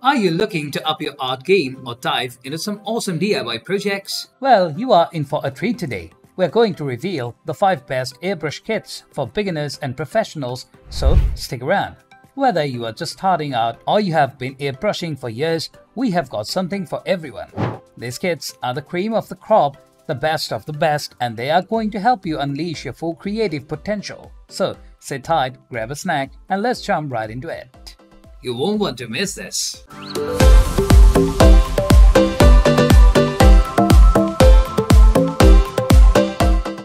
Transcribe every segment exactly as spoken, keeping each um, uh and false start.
Are you looking to up your art game or dive into some awesome D I Y projects? Well, you are in for a treat today. We're going to reveal the five best airbrush kits for beginners and professionals, so stick around. Whether you are just starting out or you have been airbrushing for years, we have got something for everyone. These kits are the cream of the crop, the best of the best, and they are going to help you unleash your full creative potential. So sit tight, grab a snack, and let's jump right into it. You won't want to miss this.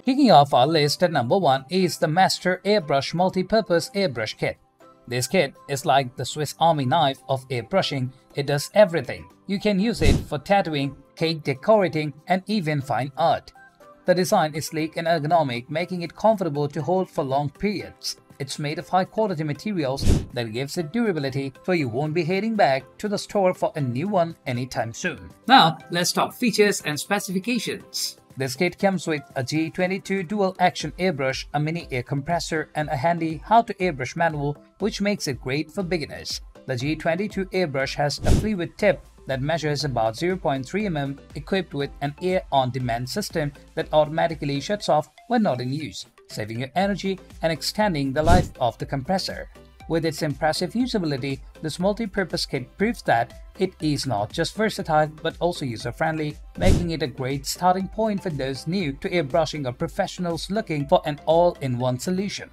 Kicking off our list at number one is the Master Airbrush Multi-Purpose Airbrush Kit. This kit is like the Swiss Army knife of airbrushing. It does everything. You can use it for tattooing, cake decorating, and even fine art. The design is sleek and ergonomic, making it comfortable to hold for long periods. It's made of high-quality materials that gives it durability, so you won't be heading back to the store for a new one anytime soon. Now, let's talk features and specifications. This kit comes with a G twenty-two Dual Action Airbrush, a mini air compressor, and a handy how-to-airbrush manual, which makes it great for beginners. The G twenty-two airbrush has a fluid tip that measures about zero point three millimeters, equipped with an air on-demand system that automatically shuts off when not in use, saving your energy and extending the life of the compressor. With its impressive usability, this multi-purpose kit proves that it is not just versatile but also user-friendly, making it a great starting point for those new to airbrushing or professionals looking for an all-in-one solution.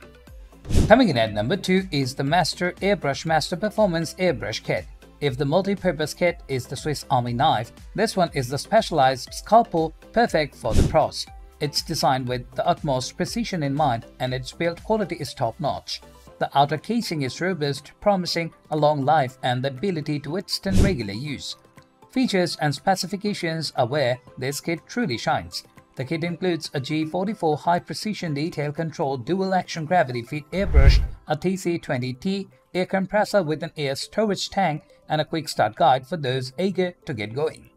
Coming in at number two is the Master Airbrush Master Performance Airbrush Kit. If the multi-purpose kit is the Swiss Army knife, this one is the specialized scalpel perfect for the pros. It's designed with the utmost precision in mind, and its build quality is top-notch. The outer casing is robust, promising a long life and the ability to withstand regular use. Features and specifications are where this kit truly shines. The kit includes a G forty-four high-precision detail control dual action gravity feed airbrush, a T C twenty T air compressor with an air storage tank, and a quick start guide for those eager to get going.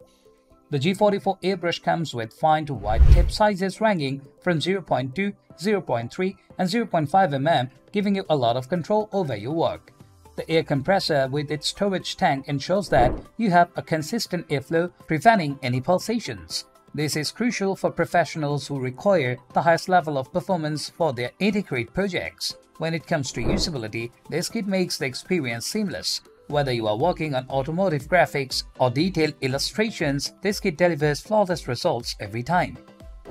The G forty-four airbrush comes with fine to wide tip sizes ranging from zero point two, zero point three and zero point five millimeters, giving you a lot of control over your work. The air compressor with its storage tank ensures that you have a consistent airflow, preventing any pulsations. This is crucial for professionals who require the highest level of performance for their intricate projects. When it comes to usability, this kit makes the experience seamless. Whether you are working on automotive graphics or detailed illustrations, this kit delivers flawless results every time.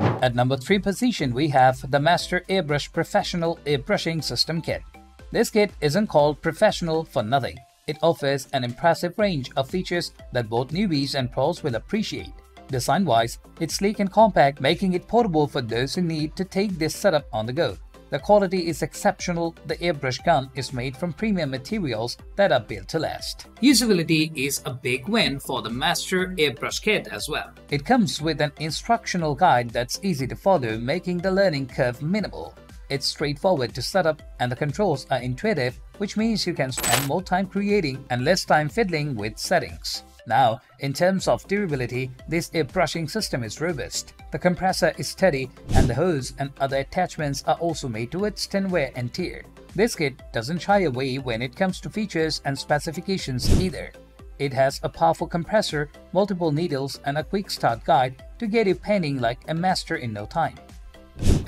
At number three position, we have the Master Airbrush Professional Airbrushing System Kit. This kit isn't called professional for nothing. It offers an impressive range of features that both newbies and pros will appreciate. Design-wise, it's sleek and compact, making it portable for those who need to take this setup on the go. The quality is exceptional. The airbrush gun is made from premium materials that are built to last. Usability is a big win for the Master Airbrush Kit as well. It comes with an instructional guide that's easy to follow, making the learning curve minimal. It's straightforward to set up and the controls are intuitive, which means you can spend more time creating and less time fiddling with settings. Now, in terms of durability, this airbrushing system is robust. The compressor is steady and the hose and other attachments are also made to withstand wear and tear. This kit doesn't shy away when it comes to features and specifications either. It has a powerful compressor, multiple needles and a quick start guide to get you painting like a master in no time.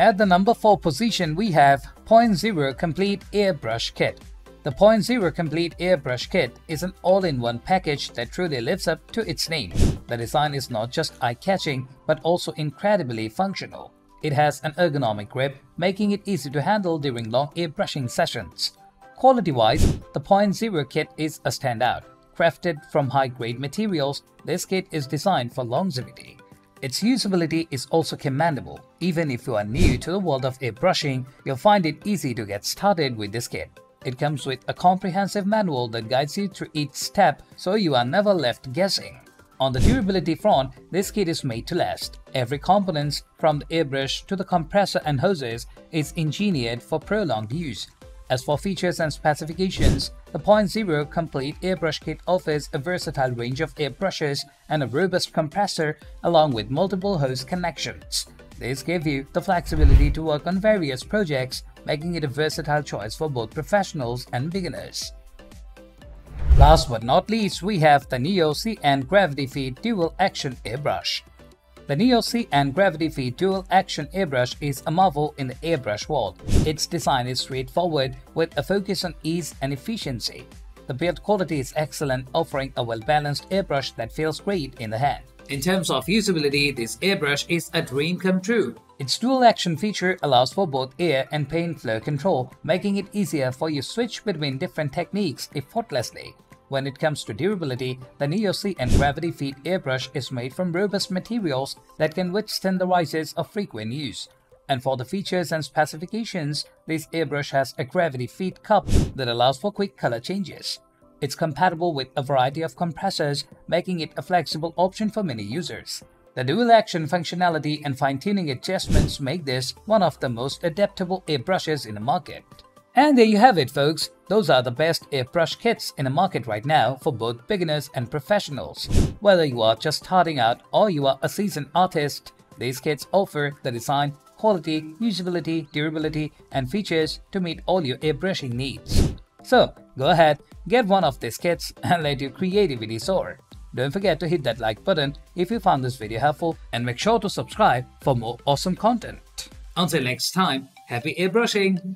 At the number four position, we have PointZero Complete Airbrush Kit. The PointZero Complete Airbrush Kit is an all-in-one package that truly lives up to its name. The design is not just eye-catching but also incredibly functional. It has an ergonomic grip, making it easy to handle during long airbrushing sessions. Quality-wise, the PointZero kit is a standout. Crafted from high-grade materials, this kit is designed for longevity. Its usability is also commendable. Even if you are new to the world of airbrushing, you'll find it easy to get started with this kit. It comes with a comprehensive manual that guides you through each step, so you are never left guessing. On the durability front, this kit is made to last. Every component, from the airbrush to the compressor and hoses, is engineered for prolonged use. As for features and specifications, the PointZero Complete Airbrush Kit offers a versatile range of airbrushes and a robust compressor along with multiple hose connections. This gives you the flexibility to work on various projects, making it a versatile choice for both professionals and beginners. Last but not least, we have the NEO C N Gravity Feed Dual Action Airbrush. The NEO C N Gravity Feed Dual Action Airbrush is a marvel in the airbrush world. Its design is straightforward with a focus on ease and efficiency. The build quality is excellent, offering a well-balanced airbrush that feels great in the hand. In terms of usability, this airbrush is a dream come true. Its dual action feature allows for both air and paint flow control, making it easier for you to switch between different techniques effortlessly. When it comes to durability, the NEO C N Gravity Feed Airbrush is made from robust materials that can withstand the rises of frequent use. And for the features and specifications, this airbrush has a gravity feed cup that allows for quick color changes. It's compatible with a variety of compressors, making it a flexible option for many users. The dual action functionality and fine-tuning adjustments make this one of the most adaptable airbrushes in the market. And there you have it, folks. Those are the best airbrush kits in the market right now for both beginners and professionals. Whether you are just starting out or you are a seasoned artist, these kits offer the design, quality, usability, durability, and features to meet all your airbrushing needs. So go ahead, get one of these kits and let your creativity soar. Don't forget to hit that like button if you found this video helpful, and make sure to subscribe for more awesome content. Until next time, happy airbrushing!